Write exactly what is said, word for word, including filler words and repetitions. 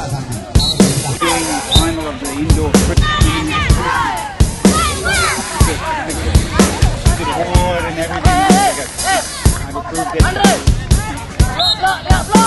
Final of the indoor. Good board and everything. I've approved it.